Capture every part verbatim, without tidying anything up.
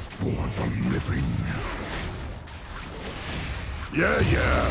is for the living. Yeah, yeah.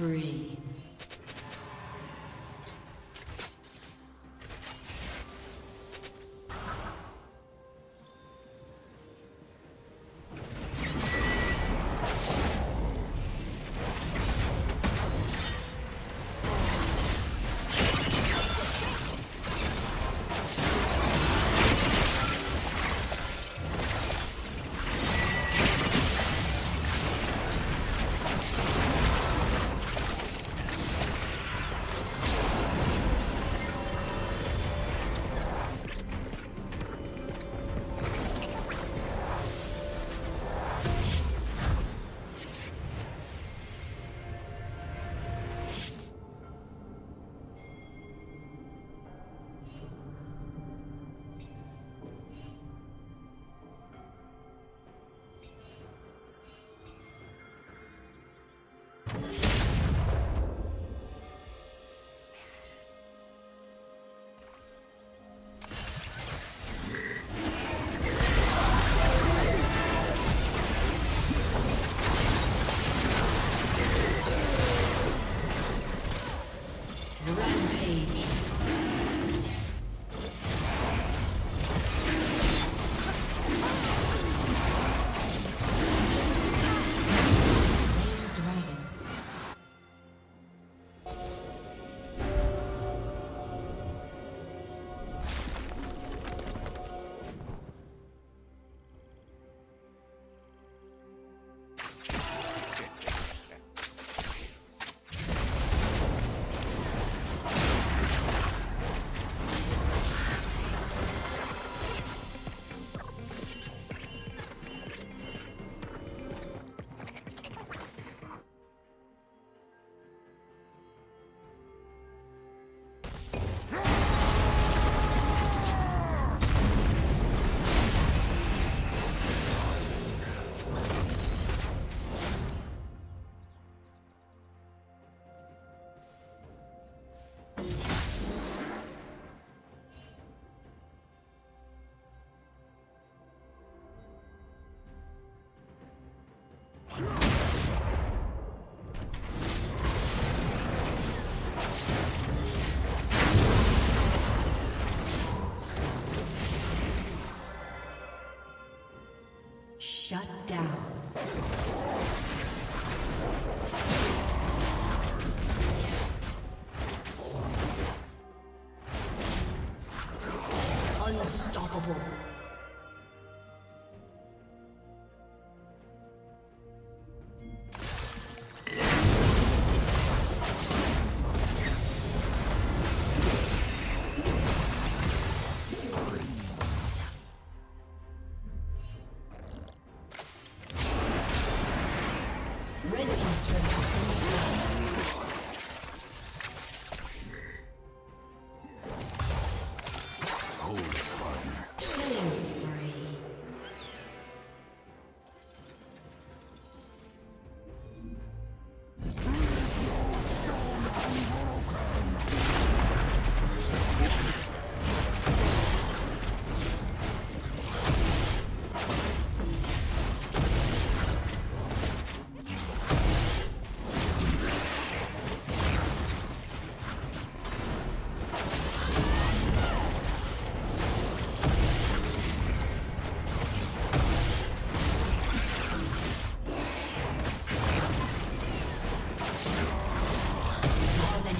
spree. Shut down. Unstoppable.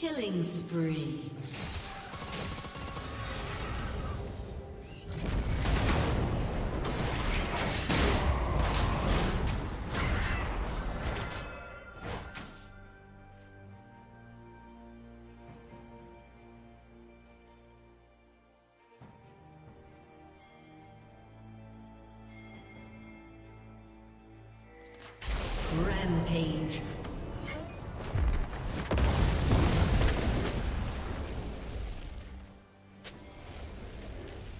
Killing spree. Rampage.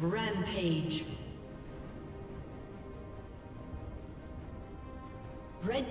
Rampage. Red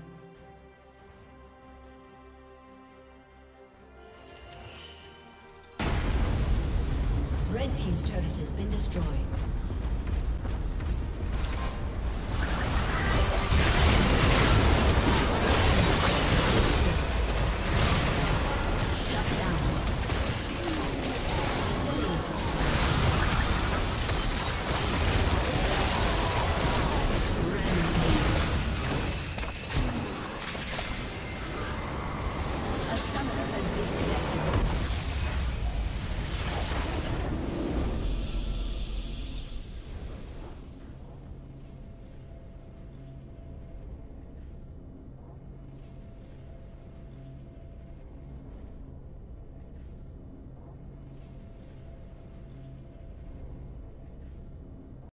Red team's turret has been destroyed.